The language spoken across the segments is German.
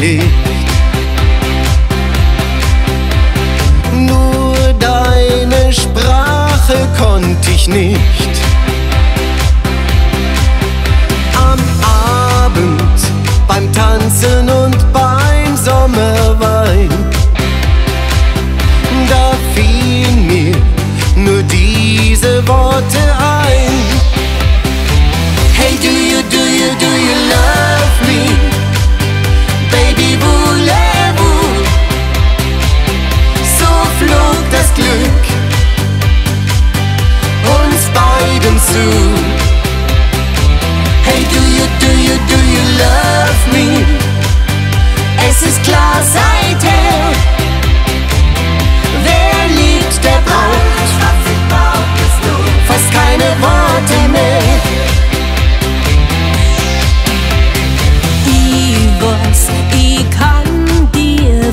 Licht. Nur deine Sprache konnte ich nicht. Am Abend beim Tanzen und beim Sommerwein, da fielen mir nur diese Worte ein. Hey, do you love me? Baby, voulez-vous? So flog das Glück uns beiden zu. Hey, do you love me? Es ist klar, seither, wer liebt, der braucht fast keine Worte mehr. Ich kann dir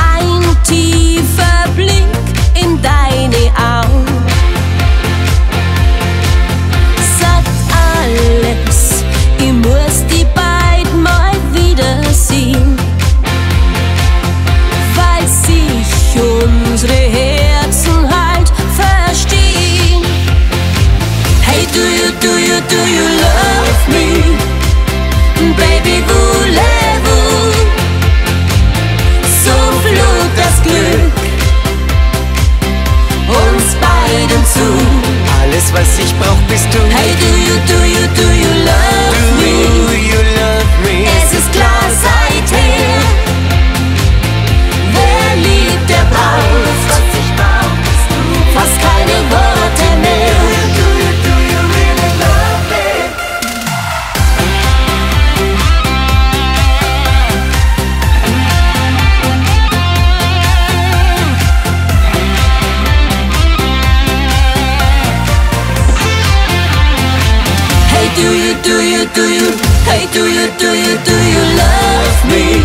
Ein tiefer Blick in deine Augen sagt alles. Ich muss die beiden mal wiedersehen, weil sich unsere Herzen halt verstehen. Hey, do you love me? Baby, voulez-vous? So flog das Glück uns beiden zu. Alles, was ich brauch, bist du. Hey, do you love me? Do you love me? Es ist klar, seither, wer liebt, der braucht fast keine Worte mehr. Hey, do you love me?